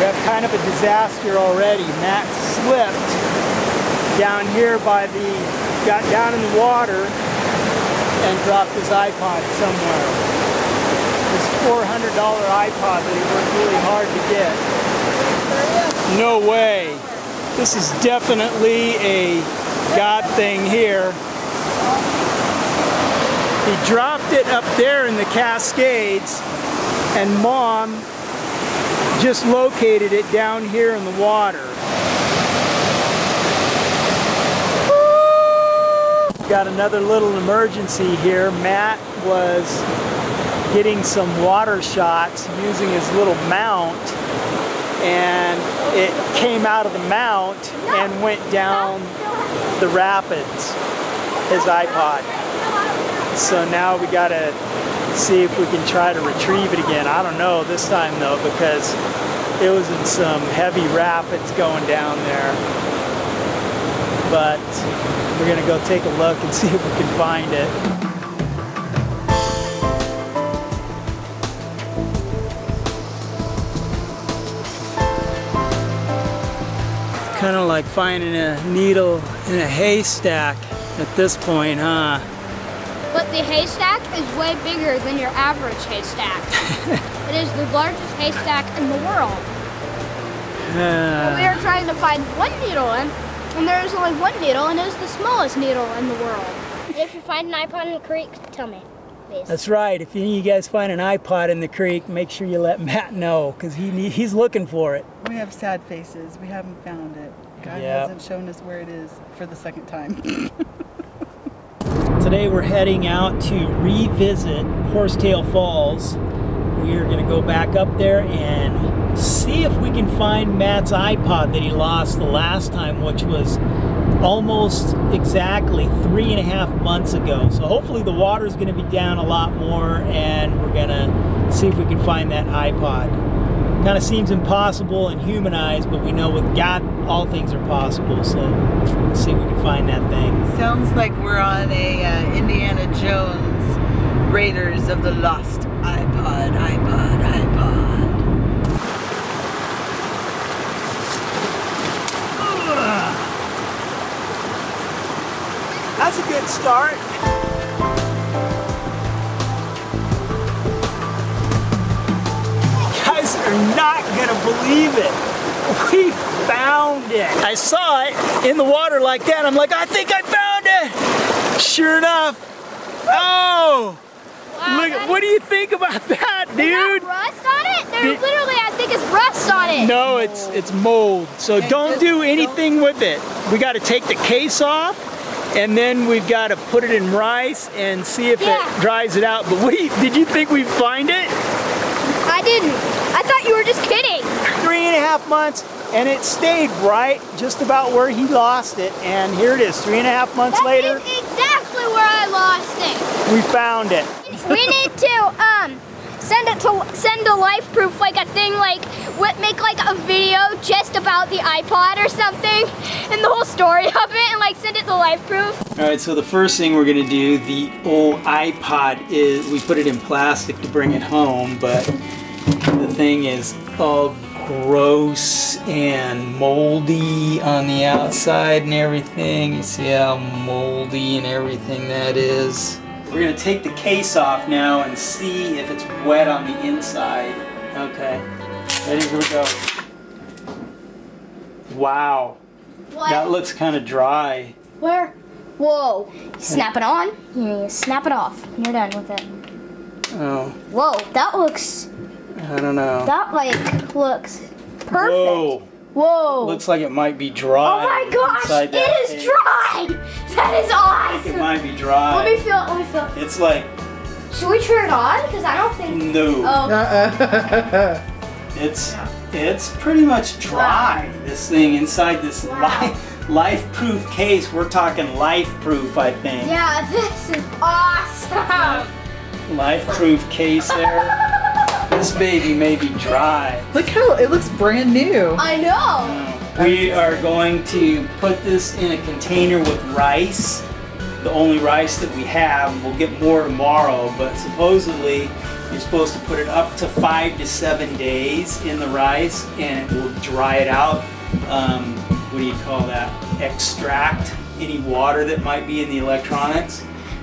We have kind of a disaster already. Matt slipped down here got down in the water and dropped his iPod somewhere. This $400 iPod that he worked really hard to get. No way. This is definitely a God thing here. He dropped it up there in the Cascades, and Mom just located it down here in the water. Got another little emergency here. Matt was getting some water shots using his little mount, and it came out of the mount and went down the rapids, his iPod. So now we gotta see if we can try to retrieve it again. I don't know this time though, because it was in some heavy rapids going down there. But we're gonna go take a look and see if we can find it. Kind of like finding a needle in a haystack at this point, huh? But the haystack is way bigger than your average haystack. It is the largest haystack in the world. We are trying to find one needle in, and there is only one needle, and it is the smallest needle in the world. If you find an iPod in the creek, tell me, please. That's right. If you guys find an iPod in the creek, make sure you let Matt know, because he's looking for it. We have sad faces. We haven't found it. God hasn't shown us where it is for the second time. Today we're heading out to revisit Horsetail Falls. We are going to go back up there and see if we can find Matt's iPod that he lost the last time, which was almost exactly 3.5 months ago. So hopefully the water's going to be down a lot more, and we're going to see if we can find that iPod. Kind of seems impossible in human eyes, but we know with God all things are possible, so let's see if we can find that thing. Sounds like we're on a Indiana Jones Raiders of the Lost iPod. That's a good start. You're not gonna believe it. We found it. I saw it in the water like that. I'm like, I think I found it. Sure enough. Oh, wow, look! What do you think about that, dude? Is that rust on it? There's literally, I think it's rust on it. No, it's mold. So okay, don't do anything with it. We got to take the case off, and then we've got to put it in rice and see if it dries it out. But did you think we'd find it? I didn't. I thought you were just kidding. 3.5 months, and it stayed right just about where he lost it. And here it is, 3.5 months later. That is exactly where I lost it. We found it. We need to send a LifeProof, like a thing, like make like a video just about the iPod or something, and the whole story of it, and like send it to LifeProof. All right, so the first thing we're gonna do, the old iPod, is we put it in plastic to bring it home, but the thing is all gross and moldy on the outside and everything. You see how moldy and everything that is. We're gonna take the case off now and see if it's wet on the inside. Okay, ready? Here we go. Wow, what? That looks kind of dry. Where? Whoa! You snap it on, you snap it off, and you're done with it. Oh. Whoa, that looks. I don't know. That like looks perfect. Whoa. Whoa! It looks like it might be dry. Oh my gosh! It is dry. That is awesome. It might be dry. Let me feel it. Let me feel it. It's like. Should we turn it on? Because I don't think. No. Oh. It's pretty much dry. Wow. This thing inside this LifeProof case. We're talking LifeProof, I think. Yeah, this is awesome. LifeProof case there. This baby may be dry. Look how it looks brand new. I know. We are going to put this in a container with rice, the only rice that we have. We'll get more tomorrow, but supposedly You're supposed to put it up to 5 to 7 days in the rice, and it will dry it out. What do you call that? Extract any water that might be in the electronics.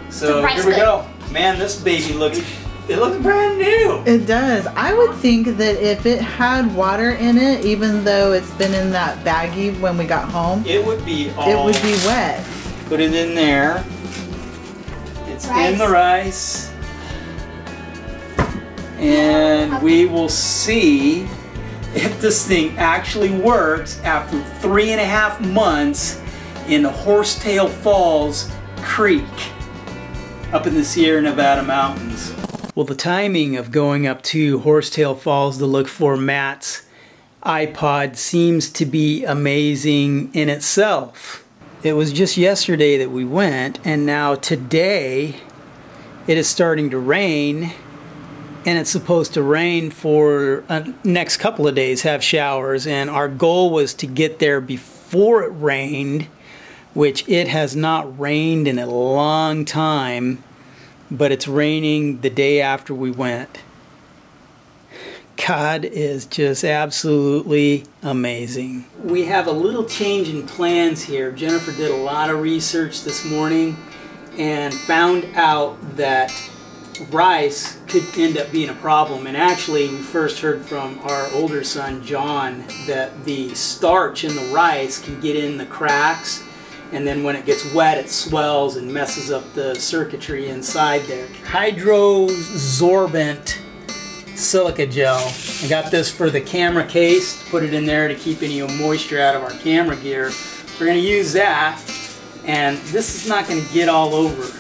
So here we go. Man, this baby looks, it looks brand new. It does. I would think that if it had water in it, even though it's been in that baggie when we got home, it would be all, it would be wet. Put it in there. It's rice. In the rice. And okay, we will see if this thing actually works after 3.5 months in the Horsetail Falls Creek up in the Sierra Nevada mountains. Well, the timing of going up to Horsetail Falls to look for Matt's iPod seems to be amazing in itself. It was just yesterday that we went, and now today it is starting to rain. And it's supposed to rain for the next couple of days, have showers, and our goal was to get there before it rained, which it has not rained in a long time, but it's raining the day after we went. God is just absolutely amazing. We have a little change in plans here. Jennifer did a lot of research this morning and found out that rice could end up being a problem, and actually we first heard from our older son John that the starch in the rice can get in the cracks, and then when it gets wet it swells and messes up the circuitry inside there. Hydrosorbent silica gel. I got this for the camera case, put it in there to keep any moisture out of our camera gear. We're going to use that, and this is not going to get all over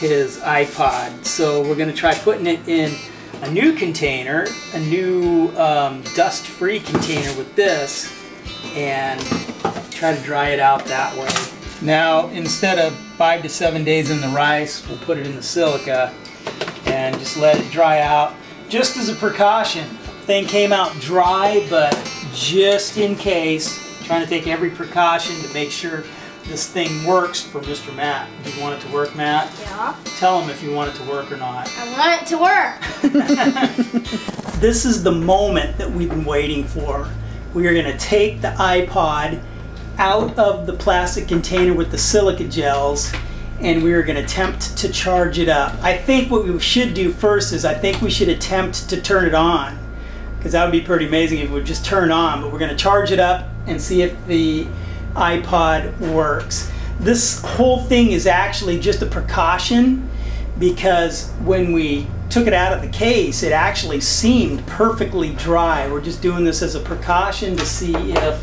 his iPod, so we're going to try putting it in a new container, a new dust-free container with this, and try to dry it out that way. Now, instead of 5 to 7 days in the rice, we'll put it in the silica and just let it dry out, just as a precaution. Thing came out dry, but just in case, trying to take every precaution to make sure this thing works for Mr. Matt. Do you want it to work, Matt? Yeah. Tell him if you want it to work or not. I want it to work. This is the moment that we've been waiting for. We are going to take the iPod out of the plastic container with the silica gels, and we are going to attempt to charge it up. I think what we should do first is I think we should attempt to turn it on, because that would be pretty amazing if it would just turn on. But we're going to charge it up and see if the iPod works. This whole thing is actually just a precaution, because when we took it out of the case it actually seemed perfectly dry. We're just doing this as a precaution to see if,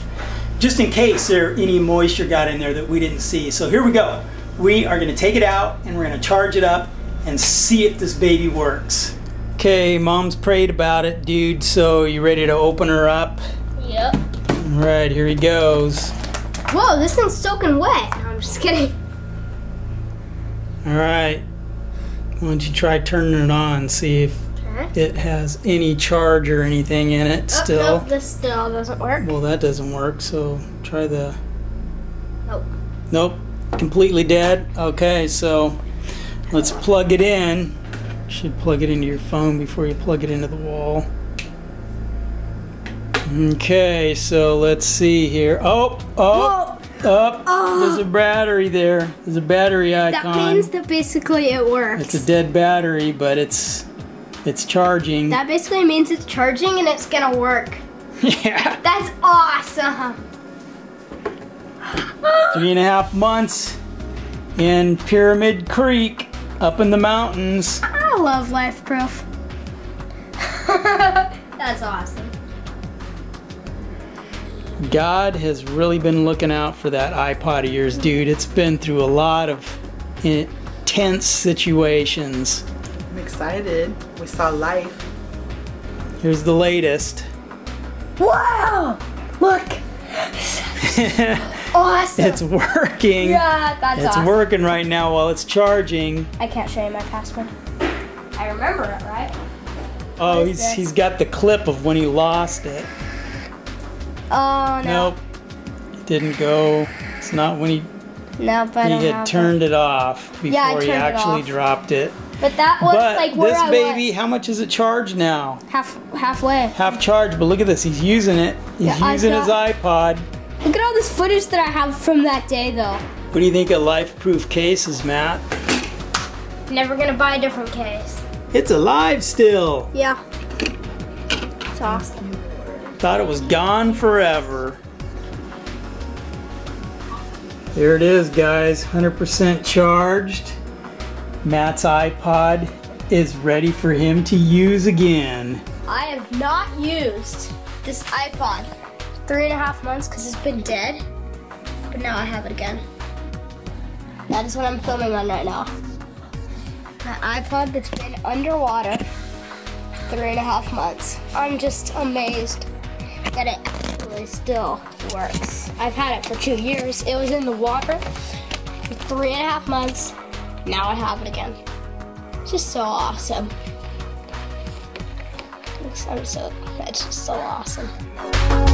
just in case there any moisture got in there that we didn't see. So here we go. We are going to take it out and we're going to charge it up and see if this baby works. Okay, mom's prayed about it, dude, so you ready to open her up? Yep. Alright, here he goes. Whoa, this thing's soaking wet. No, I'm just kidding. Alright. Why don't you try turning it on, see if it has any charge or anything in it still. Nope, this still doesn't work. Well, that doesn't work, so try the... Nope. Nope. Completely dead. Okay, so let's plug it in. You should plug it into your phone before you plug it into the wall. Okay, so let's see here. Oh, there's a battery there. There's a battery icon. That means that basically it works. It's a dead battery, but it's charging. That basically means it's charging and it's gonna work. Yeah. That's awesome. 3.5 months in Pyramid Creek up in the mountains. I love LifeProof. That's awesome. God has really been looking out for that iPod of yours, dude. It's been through a lot of intense situations. I'm excited. We saw life. Here's the latest. Wow! Look! Awesome! It's working. Yeah, that's awesome. It's working right now while it's charging. I can't show you my password. I remember it, right? Oh, he's got the clip of when he lost it. Oh, no. Nope. It didn't go. It's not when he had turned it off before he actually dropped it. But that was like where I was. But this baby, how much is it charged now? Halfway. Half charged, but look at this. He's using it. He's using his iPod. Look at all this footage that I have from that day, though. What do you think of LifeProof cases, Matt? Never gonna buy a different case. It's alive still. Yeah. It's awesome. Thought it was gone forever. There it is, guys. 100% charged. Matt's iPod is ready for him to use again. I have not used this iPod 3.5 months because it's been dead, but now I have it again. That is what I'm filming on right now. My iPod that's been underwater 3.5 months. I'm just amazed that it actually still works. I've had it for 2 years. It was in the water for 3.5 months. Now I have it again. It's just so awesome. I'm so, it's just so awesome.